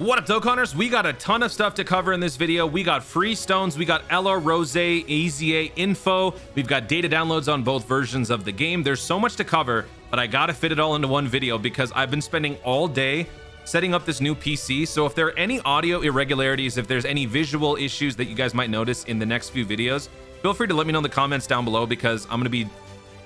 What up, Dokkaners? We got a ton of stuff to cover in this video. We got free stones, we got LR Rose EZA info, we've got data downloads on both versions of the game. There's so much to cover, but I gotta fit it all into one video because I've been spending all day setting up this new PC. So if there are any audio irregularities, if there's any visual issues that you guys might notice in the next few videos, feel free to let me know in the comments down below, because I'm gonna be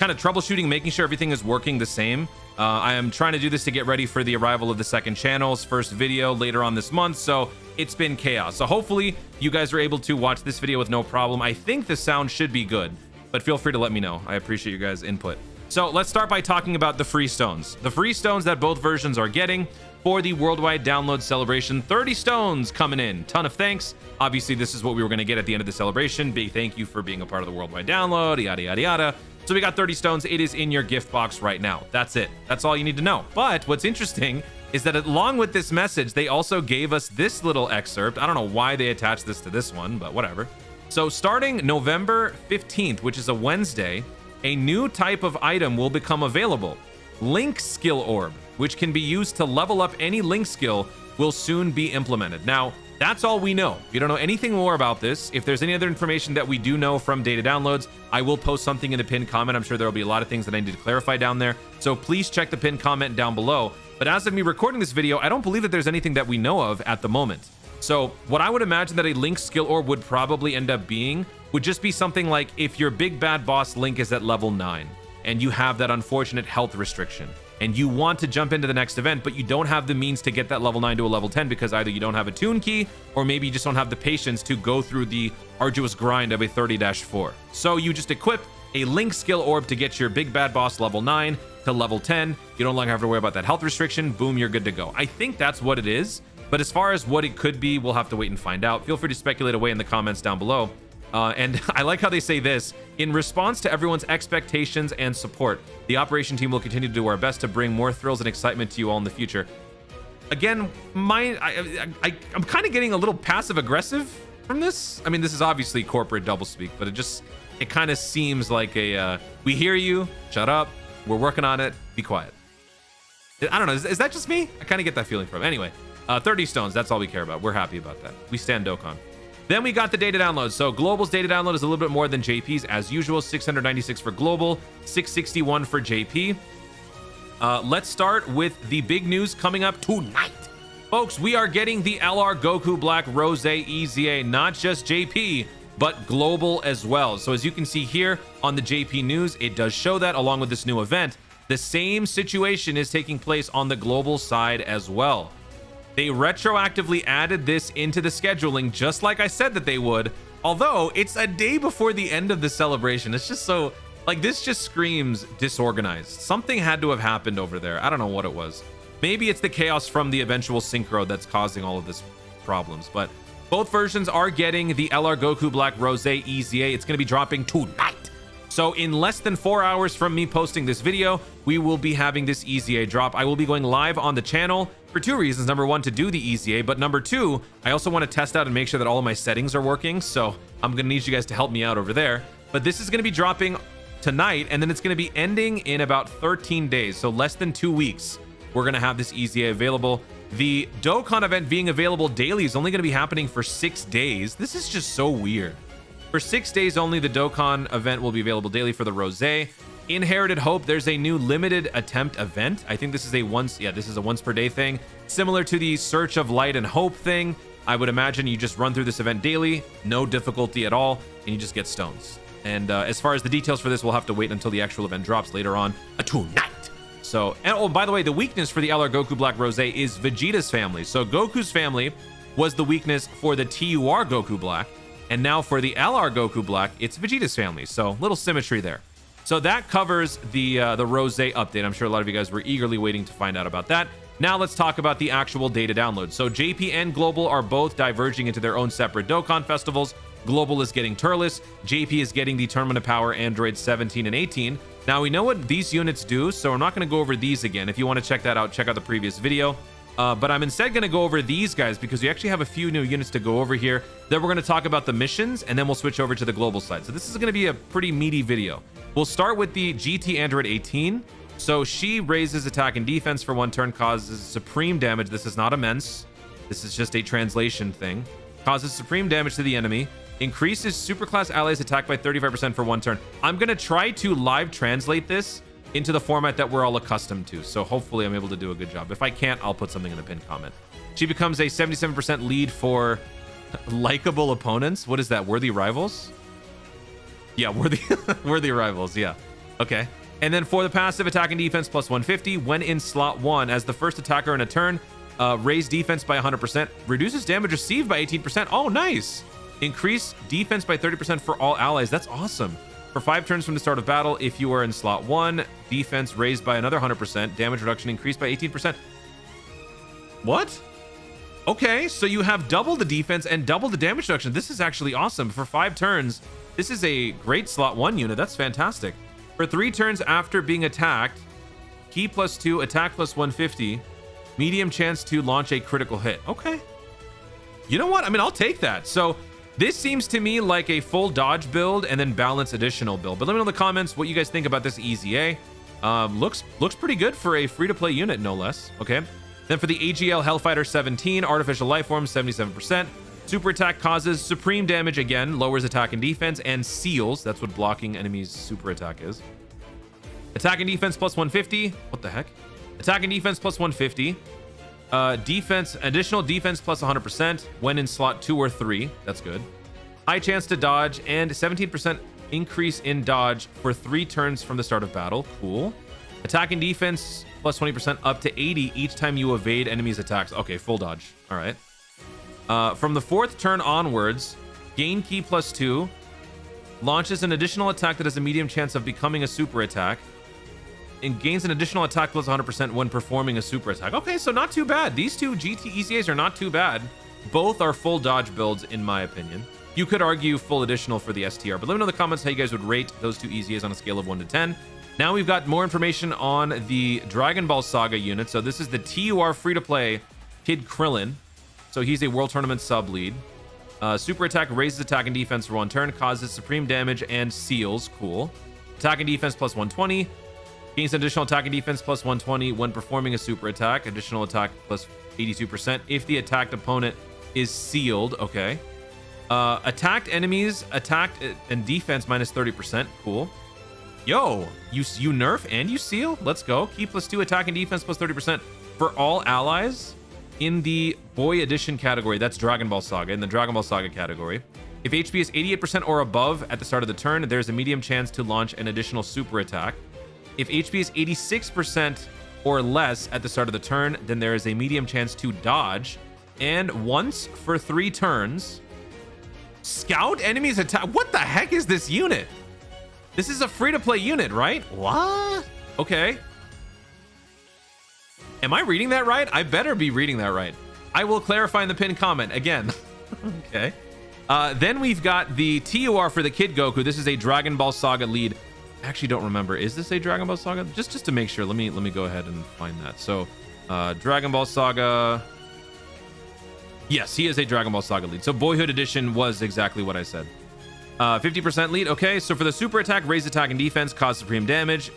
kind of troubleshooting, making sure everything is working the same. I am trying to do this to get ready for the arrival of the second channel's first video later on this month, so it's been chaos. So hopefully you guys are able to watch this video with no problem. I think the sound should be good, but feel free to let me know. I appreciate you guys' input. So let's start by talking about the free stones. The free stones that both versions are getting for the worldwide download celebration. 30 stones coming in. Ton of thanks. Obviously, this is what we were going to get at the end of the celebration. Big thank you for being a part of the worldwide download, yada, yada, yada. So we got 30 stones. It is in your gift box right now. That's it. That's all you need to know. But what's interesting is that along with this message, they also gave us this little excerpt. I don't know why they attached this to this one, but whatever. So starting November 15th, which is a Wednesday, a new type of item will become available. Link skill orb, which can be used to level up any link skill, will soon be implemented. Now, that's all we know. If you don't know anything more about this, if there's any other information that we do know from data downloads, I will post something in the pinned comment. I'm sure there'll be a lot of things that I need to clarify down there, so please check the pinned comment down below. But as of me recording this video, I don't believe that there's anything that we know of at the moment. So what I would imagine that a Link skill orb would probably end up being would just be something like, if your big bad boss Link is at level 9 and you have that unfortunate health restriction, and you want to jump into the next event, but you don't have the means to get that level 9 to a level 10 because either you don't have a Toon Key, or maybe you just don't have the patience to go through the arduous grind of a 30-4. So you just equip a Link skill orb to get your big bad boss level 9 to level 10. You don't longer have to worry about that health restriction. Boom, you're good to go. I think that's what it is, but as far as what it could be, we'll have to wait and find out. Feel free to speculate away in the comments down below. And I like how they say this: in response to everyone's expectations and support, the operation team will continue to do our best to bring more thrills and excitement to you all in the future. Again, I'm kind of getting a little passive aggressive from this. I mean, this is obviously corporate doublespeak, but it kind of seems like a, we hear you, shut up, we're working on it, be quiet. I don't know, is that just me? I kind of get that feeling from it. Anyway, 30 stones, that's all we care about. We're happy about that. We stand Dokkan. Then we got the data download. So Global's data download is a little bit more than JP's as usual. 696 for Global, 661 for JP. Let's start with the big news coming up tonight. Folks, we are getting the LR Goku Black Rose EZA, not just JP, but Global as well. So as you can see here on the JP news, it does show that along with this new event, the same situation is taking place on the Global side as well. They retroactively added this into the scheduling, just like I said that they would, although it's a day before the end of the celebration. It's just so, like, this just screams disorganized. Something had to have happened over there. I don't know what it was. Maybe it's the chaos from the eventual synchro that's causing all of this problems, but both versions are getting the LR Goku Black Rose EZA. It's going to be dropping tonight. So in less than 4 hours from me posting this video, we will be having this EZA drop. I will be going live on the channel for two reasons. Number one, to do the EZA, but number two, I also want to test out and make sure that all of my settings are working. So I'm going to need you guys to help me out over there. But this is going to be dropping tonight, and then it's going to be ending in about 13 days. So less than 2 weeks, we're going to have this EZA available. The Dokkan event being available daily is only going to be happening for 6 days. This is just so weird. For 6 days only, the Dokkan event will be available daily for the Rosé. Inherited Hope, there's a new limited attempt event. I think this is a once per day thing, similar to the Search of Light and Hope thing. I would imagine you just run through this event daily, no difficulty at all, and you just get stones. And as far as the details for this, we'll have to wait until the actual event drops later on tonight. So, and oh, by the way, the weakness for the LR Goku Black Rosé is Vegeta's family. So Goku's family was the weakness for the TUR Goku Black. And now for the LR Goku Black, it's Vegeta's family. So little symmetry there. So that covers the Rose update. I'm sure a lot of you guys were eagerly waiting to find out about that. Now let's talk about the actual data download. So JP and Global are both diverging into their own separate Dokkan festivals. Global is getting Turles. JP is getting the Tournament of Power Android 17 and 18. Now we know what these units do, so I'm not going to go over these again. If you want to check that out, check out the previous video. But I'm instead going to go over these guys because we actually have a few new units to go over here. Then we're going to talk about the missions, and then we'll switch over to the Global side. So this is going to be a pretty meaty video. We'll start with the GT Android 18. So she raises attack and defense for 1 turn, causes supreme damage. This is not immense. This is just a translation thing. Causes supreme damage to the enemy. Increases superclass allies attack by 35% for 1 turn. I'm going to try to live translate this into the format that we're all accustomed to. So hopefully I'm able to do a good job. If I can't, I'll put something in a pinned comment. She becomes a 77% lead for likable opponents. What is that? Worthy rivals? Yeah, worthy rivals. Yeah. Okay. And then for the passive, attack and defense plus 150. When in slot 1, as the first attacker in a turn, raise defense by 100%. Reduces damage received by 18%. Oh, nice. Increase defense by 30% for all allies. That's awesome. For 5 turns from the start of battle, if you are in slot 1, defense raised by another 100%, damage reduction increased by 18%. What? Okay, so you have double the defense and double the damage reduction. This is actually awesome. For 5 turns, this is a great slot 1 unit. That's fantastic. For 3 turns after being attacked, key plus 2, attack plus 150, medium chance to launch a critical hit. Okay. You know what? I mean, I'll take that. So this seems to me like a full dodge build and then balance additional build. But let me know in the comments what you guys think about this EZA. Looks pretty good for a free-to-play unit, no less. Okay. Then for the AGL Hellfighter 17, artificial lifeform, 77%. Super attack causes supreme damage again, lowers attack and defense, and seals. That's what blocking enemies' super attack is. Attack and defense plus 150. What the heck? Attack and defense plus 150. Defense, additional defense plus 100% when in slot 2 or 3. That's good. High chance to dodge and 17% increase in dodge for 3 turns from the start of battle. Cool. Attack and defense plus 20% up to 80 each time you evade enemies' attacks. Okay, full dodge. All right. From the 4th turn onwards, gain key plus 2, launches an additional attack that has a medium chance of becoming a super attack, and gains an additional attack plus 100% when performing a super attack. Okay, so not too bad. These two GT EZAs are not too bad. Both are full dodge builds, in my opinion. You could argue full additional for the STR, but let me know in the comments how you guys would rate those two EZAs on a scale of 1 to 10. Now we've got more information on the Dragon Ball Saga unit. So this is the TUR free-to-play Kid Krillin. So he's a World Tournament sub-lead. Super attack raises attack and defense for 1 turn, causes supreme damage and seals. Cool. Attack and defense plus 120. Gains additional attack and defense plus 120 when performing a super attack. Additional attack plus 82% if the attacked opponent is sealed. Okay. Attacked enemies, attack and defense minus 30%. Cool. Yo, you nerf and you seal? Let's go. Key plus 2, attack and defense plus 30% for all allies in the Boy Edition category. That's Dragon Ball Saga, in the Dragon Ball Saga category. If HP is 88% or above at the start of the turn, there's a medium chance to launch an additional super attack. If HP is 86% or less at the start of the turn, then there is a medium chance to dodge. And once for 3 turns, scout enemies attack. What the heck is this unit? This is a free-to-play unit, right? What? Okay. Am I reading that right? I better be reading that right. I will clarify in the pinned comment again. Okay. Then we've got the TUR for the Kid Goku. This is a Dragon Ball Saga lead. I actually don't remember. Is this a Dragon Ball Saga? Just to make sure. Let me go ahead and find that. So, Dragon Ball Saga. Yes, he is a Dragon Ball Saga lead. So Boyhood Edition was exactly what I said. 50% lead. Okay, so for the super attack, raise attack and defense, cause supreme damage.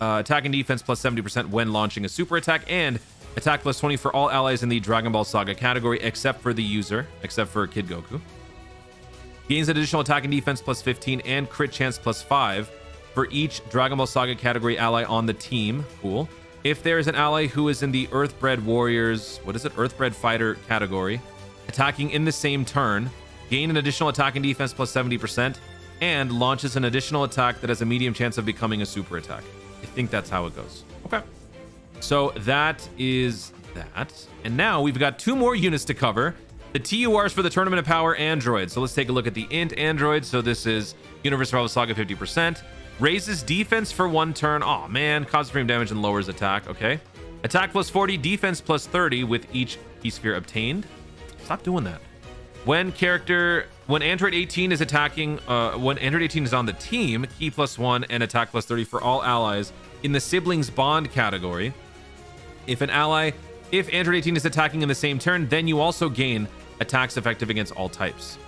Attack and defense plus 70% when launching a super attack, and attack plus 20 for all allies in the Dragon Ball Saga category, except for the user, except for Kid Goku. Gains additional attack and defense plus 15 and crit chance plus 5 for each Dragon Ball Saga category ally on the team. Cool. If there is an ally who is in the Earthbred Warriors, what is it? Earthbred Fighter category, attacking in the same turn, gain an additional attack and defense plus 70% and launches an additional attack that has a medium chance of becoming a super attack. I think that's how it goes. Okay. So that is that. And now we've got 2 more units to cover. The TURs for the Tournament of Power Android. So let's take a look at the Int Android. So this is Universe Rebel Saga 50%. Raises defense for 1 turn. Oh man. Causes supreme damage and lowers attack. Okay. Attack plus 40, defense plus 30 with each key sphere obtained. Stop doing that. When Android 18 is attacking, when Android 18 is on the team, key plus 1 and attack plus 30 for all allies in the siblings bond category. If Android 18 is attacking in the same turn, then you also gain attacks effective against all types.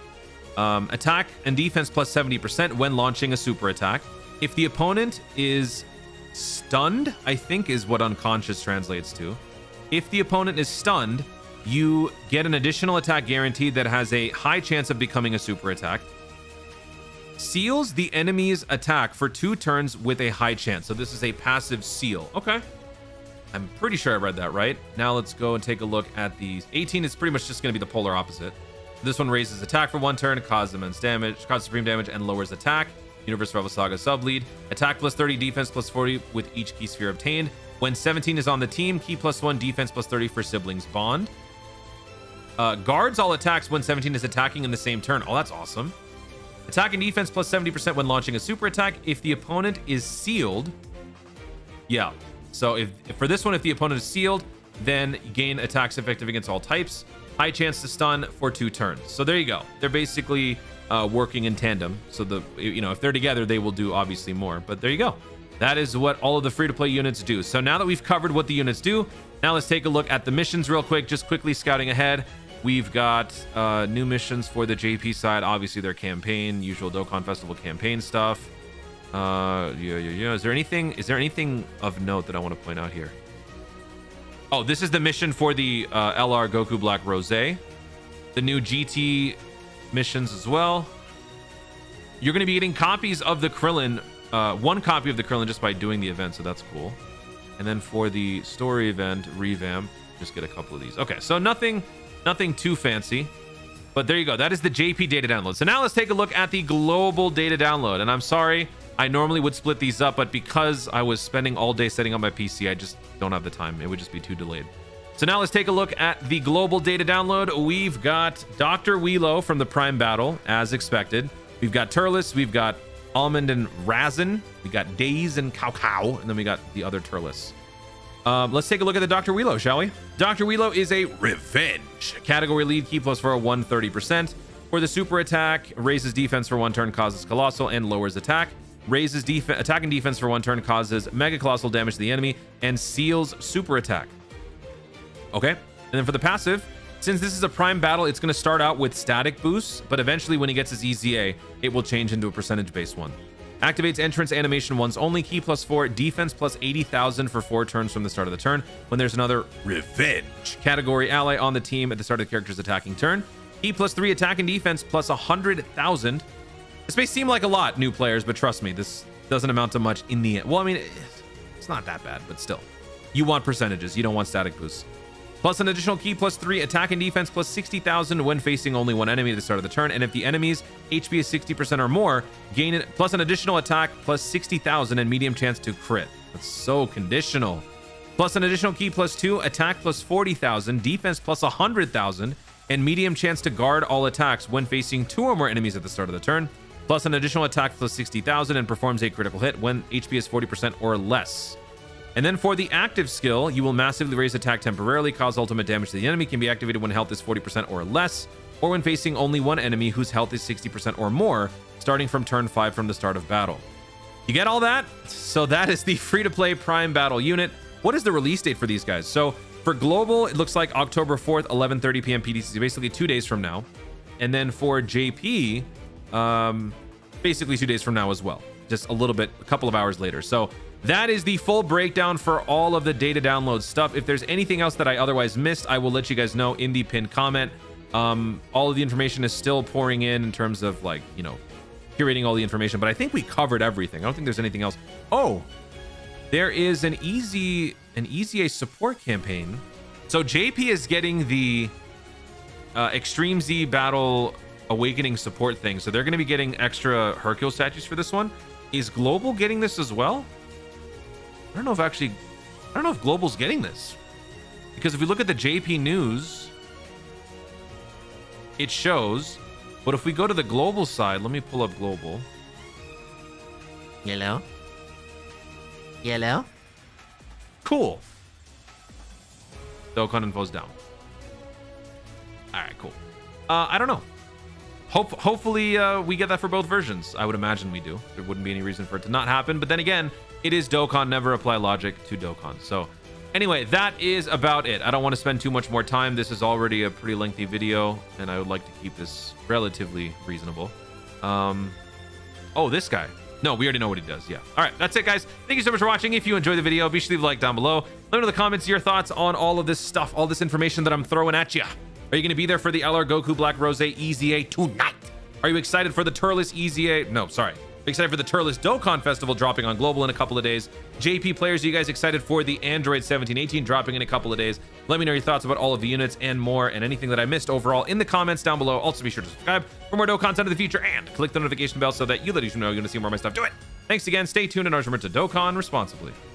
Attack and defense plus 70% when launching a super attack. If the opponent is stunned, I think is what unconscious translates to. If the opponent is stunned, you get an additional attack guaranteed that has a high chance of becoming a super attack. Seals the enemy's attack for 2 turns with a high chance. So this is a passive seal. Okay. I'm pretty sure I read that right. Now let's go and take a look at these. 18 is pretty much just going to be the polar opposite. This one raises attack for 1 turn, causes immense damage, causes supreme damage, and lowers attack. Universe Rebel Saga sub-lead. Attack plus 30, defense plus 40 with each key sphere obtained. When 17 is on the team, key plus 1, defense plus 30 for siblings bond. Guards all attacks when 17 is attacking in the same turn. Oh, that's awesome. Attack and defense plus 70% when launching a super attack if the opponent is sealed. Yeah. So if for this one, if the opponent is sealed, then gain attacks effective against all types. High chance to stun for 2 turns. So there you go. They're basically working in tandem. So if they're together, they will do obviously more. But there you go. That is what all of the free-to-play units do. So now that we've covered what the units do, now let's take a look at the missions real quick. Just quickly scouting ahead. We've got new missions for the JP side. Obviously, their campaign, usual Dokkan Festival campaign stuff. Is there anything of note that I want to point out here? Oh, this is the mission for the LR Goku Black Rose. The new GT missions as well. You're going to be getting copies of the Krillin. One copy of the Krillin just by doing the event, so that's cool. And then for the story event, revamp, just get a couple of these. Okay, so nothing too fancy, but there you go. That is the JP data download. So now let's take a look at the global data download. And I'm sorry, I normally would split these up, but because I was spending all day setting up my PC, I just don't have the time. It would just be too delayed. So now let's take a look at the global data download. We've got Dr. Wheelow from the Prime Battle, as expected. We've got Turles, we've got Almond and Razin, we got Days and Cow, and then we got the other Turles. Let's take a look at the Dr. Wheelow, shall we? Dr. Wheelow is a Revenge category lead, key plus 4, 130%. For the super attack, raises defense for 1 turn, causes colossal, and lowers attack. Raises attack and defense for 1 turn, causes mega colossal damage to the enemy, and seals super attack. Okay. And then for the passive, since this is a Prime Battle, it's going to start out with static boosts, but eventually when he gets his EZA, it will change into a percentage-based one. Activates entrance animation once only, key plus 4, defense plus 80,000 for 4 turns from the start of the turn. When there's another Revenge category ally on the team at the start of the character's attacking turn, key plus 3, attack and defense plus 100,000. This may seem like a lot, new players, but trust me, this doesn't amount to much in the end. Well, I mean, it's not that bad, but still. You want percentages, you don't want static boosts. Plus an additional key plus 3, attack and defense plus 60,000 when facing only one enemy at the start of the turn. And if the enemy's HP is 60% or more, gain it plus an additional attack plus 60,000 and medium chance to crit. That's so conditional. Plus an additional key plus 2, attack plus 40,000, defense plus 100,000, and medium chance to guard all attacks when facing 2 or more enemies at the start of the turn. Plus an additional attack plus 60,000 and performs a critical hit when HP is 40% or less. And then for the active skill, you will massively raise attack temporarily, cause ultimate damage to the enemy, can be activated when health is 40% or less, or when facing only one enemy whose health is 60% or more, starting from turn 5 from the start of battle. You get all that? So that is the free-to-play Prime Battle unit. What is the release date for these guys? So for global, it looks like October 4th, 11:30 p.m. PDC, basically 2 days from now. And then for JP, basically 2 days from now as well. Just a little bit, a couple of hours later. So that is the full breakdown for all of the data download stuff. If there's anything else that I otherwise missed, I will let you guys know in the pinned comment. All of the information is still pouring in terms of curating all the information, but I think we covered everything. I don't think there's anything else. Oh, there is an EZA support campaign. So JP is getting the Extreme Z Battle Awakening support thing. So they're going to be getting extra Hercules statues for this one. Is Global getting this as well? I don't know if Global's getting this, because if we look at the JP news, it shows, but if we go to the Global side, let me pull up Global. Hello? Hello? Cool. Dokkan info's down. All right, cool. I don't know. Hopefully we get that for both versions. I would imagine we do. There wouldn't be any reason for it to not happen, but then again, it is Dokkan, never apply logic to Dokkan. So anyway, that is about it. I don't want to spend too much more time. This is already a pretty lengthy video, and I would like to keep this relatively reasonable. Oh, this guy. No, we already know what he does. Yeah. All right, that's it, guys. Thank you so much for watching. If you enjoyed the video, be sure to leave a like down below. Let me know in the comments your thoughts on all of this stuff, all this information that I'm throwing at you. Are you going to be there for the LR Goku Black Rose EZA tonight? Are you excited for the Turles EZA? No, sorry. Excited for the Turles Dokkan Festival dropping on Global in a couple of days. JP players, are you guys excited for the Android 17, 18 dropping in a couple of days? Let me know your thoughts about all of the units and more and anything that I missed overall in the comments down below. Also, be sure to subscribe for more Dokkan content in the future and click the notification bell so that you ladies know you're going to see more of my stuff. Do it! Thanks again. Stay tuned and always remember to Dokkan responsibly.